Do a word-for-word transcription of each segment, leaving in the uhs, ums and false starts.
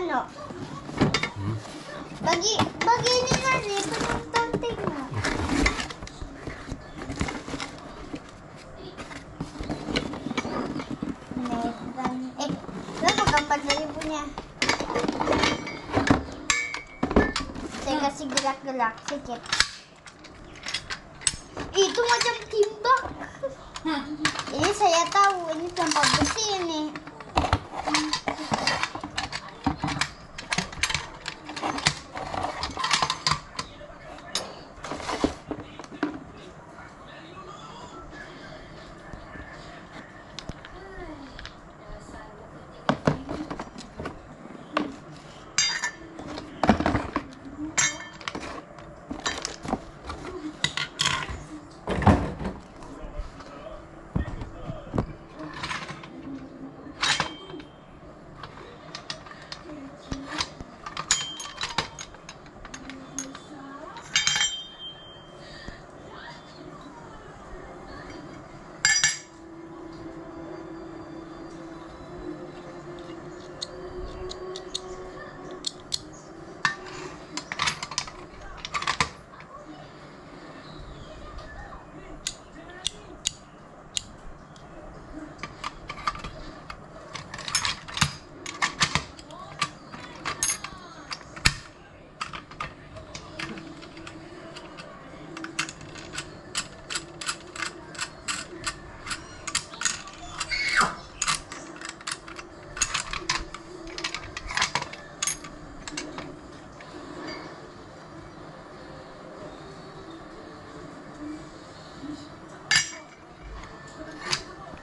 Ano? Hmm? Bagi, bagi ini kasi, panting-panting na. Eh, ano kapag nalibo niya? Teka, si galak-galak, sikit. Ito macam timbak. Ini saya tahu, ini sampah besi ini.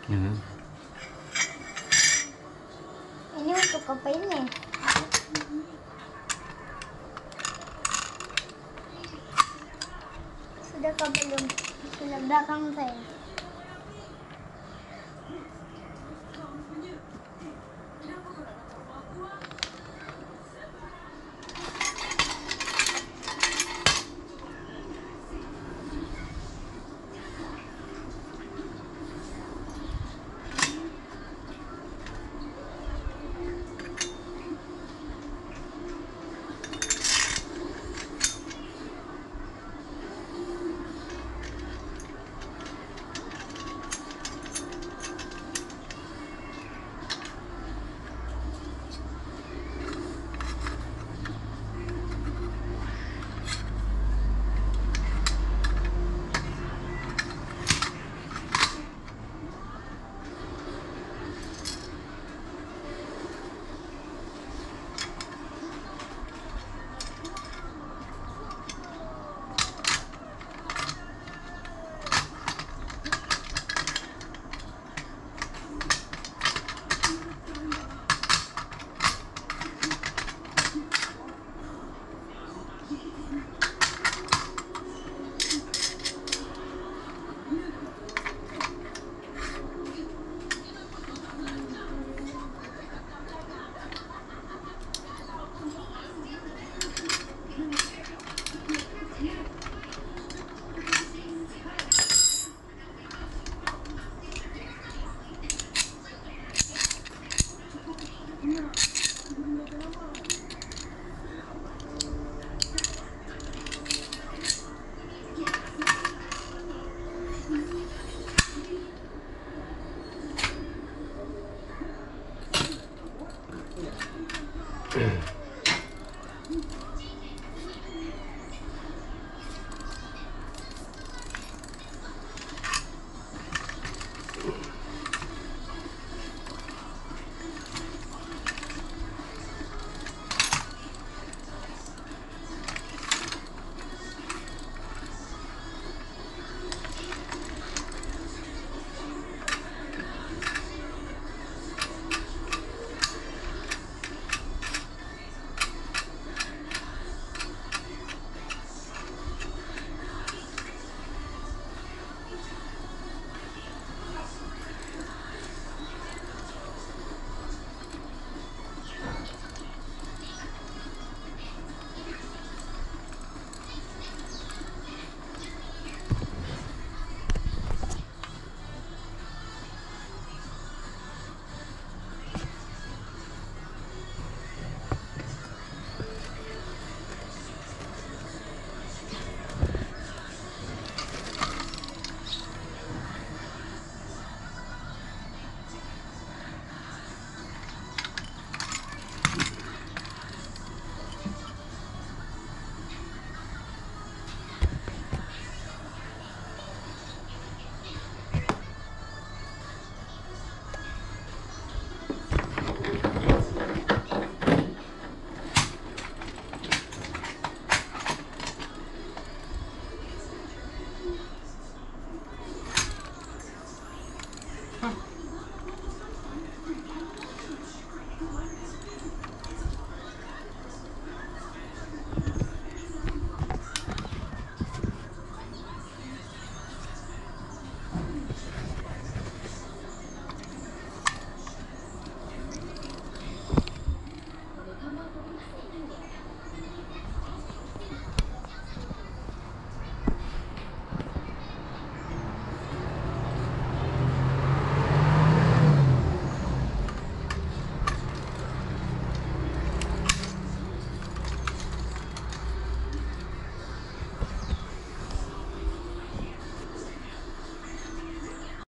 Hmm. Ini untuk apa ini? Sudah ke belum? Sudah belakang saya. Yeah.